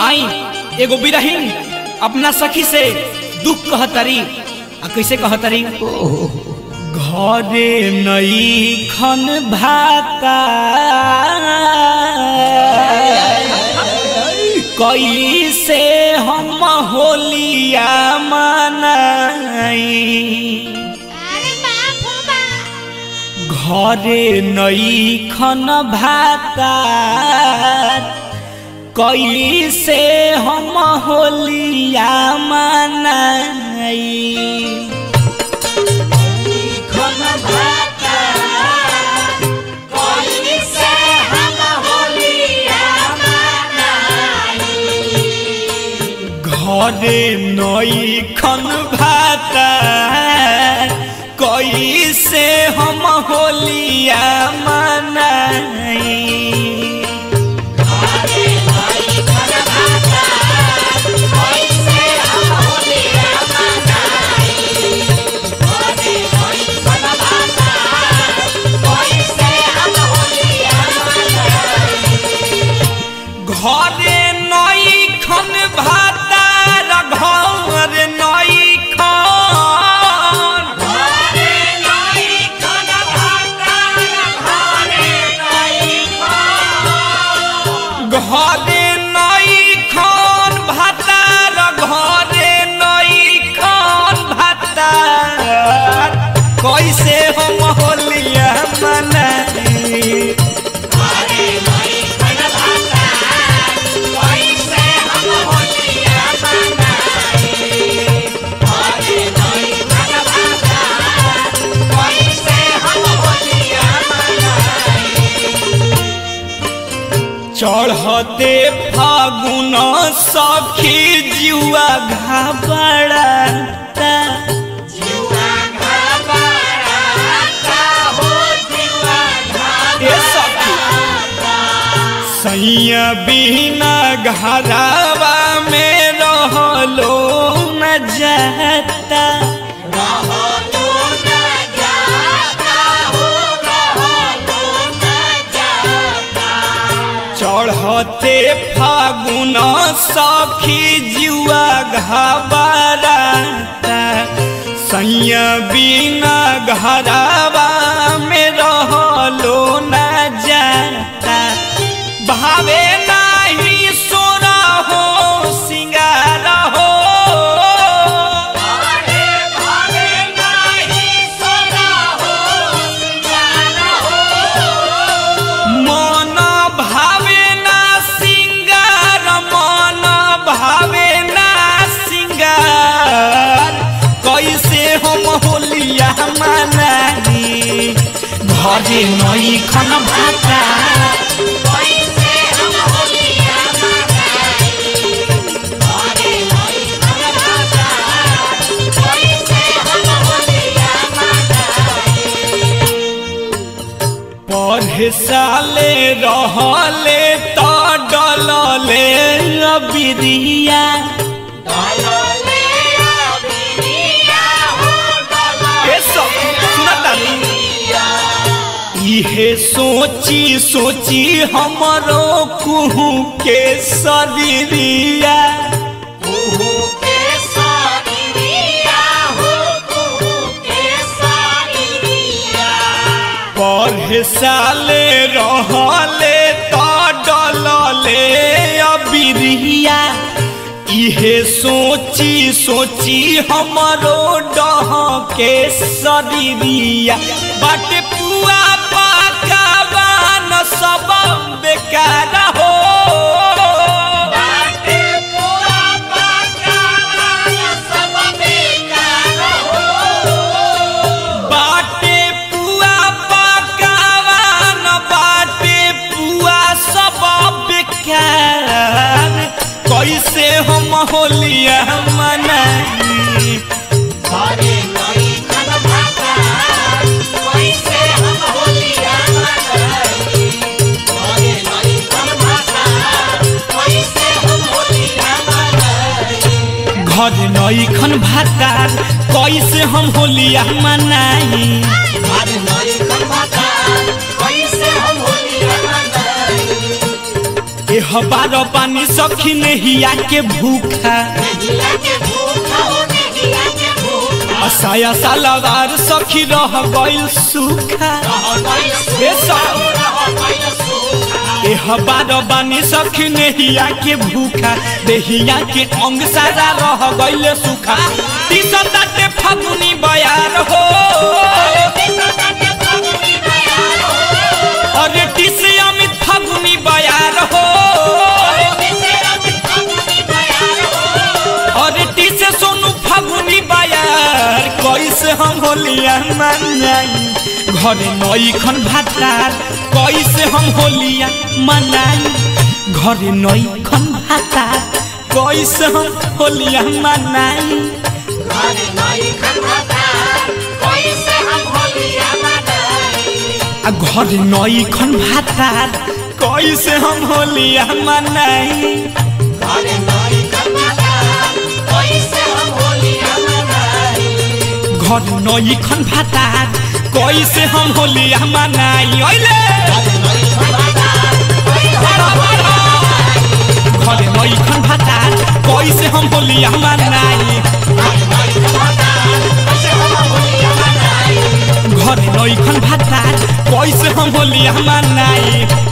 आई एगो बिरहीन अपना सखी से दुख कहतरी आ कैसे कहतरी घरे नईखन भातार कैसे हम होलिया मनाई घरे नईखन भातार कैसे हम होलिया मनाई घरे नईखन भातार कैसे हम होलिया मनाई कैसे हम होलिया मनाई चढ़ते फागुन सखी जुआ घबराता सैया बिना घरावा में रहलो न जाता चढ़ते फागुन सखी जुआ घबराता सैया बिना घरावा में रहलो न जाता बहावे नाही सोना हो सिंगार हो बहावे नाही सोना हो सिंगार हो मन भावे ना सिंगार मन भावे ना सिंगार कैसे हम होलिया मनाई घरे नईखन भातार साले रहले तो डलले अबिरिया इहे सोची सोची हमरो कुहू के शरीरिया साले रहले तो डलले अबिरिया इहे सोची सोची हमरो डह के शरीरिया बट पुआ पाकावा न सब बेकार हो कैसे हम होलिया मनाई घरे नईखन भातार कैसे हम होलिया मनाई घरे नईखन भातार कैसे हम होलिया मनाई घरे नईखन भातार कैसे हम होलिया मनाई घरे नईखन भातार कैसे हम होलिया मनाई पानी सखी नहिया के भूखा सालवार सखी रह गइल सूखा बानी सखी नहिया के भूखा देहिया के अंग सारा रह गइल सूखा फगुनी बयार हो अरे तीसरे अमित फगुनी बयार हो अरे तीसरे सोनू फगुनी बयार कैसे हम होलिया मनाई घरे नईखन भातार कैसे हम होलिया मनाई घरे नईखन भातार कैसे हम होलिया मनाई घरे नईखन भातार कैसे हम होलिया मनाई घरे नईखन भातार कैसे हम होलिया मनाई घरे नईखन भातार कैसे हम होलिया मनाई घरे नईखन भातार कैसे हम होलिया मनाई ओइले घरे नईखन भातार कैसे हम होलिया मनाई घरे नईखन भातार कैसे हम होलिया मनाई।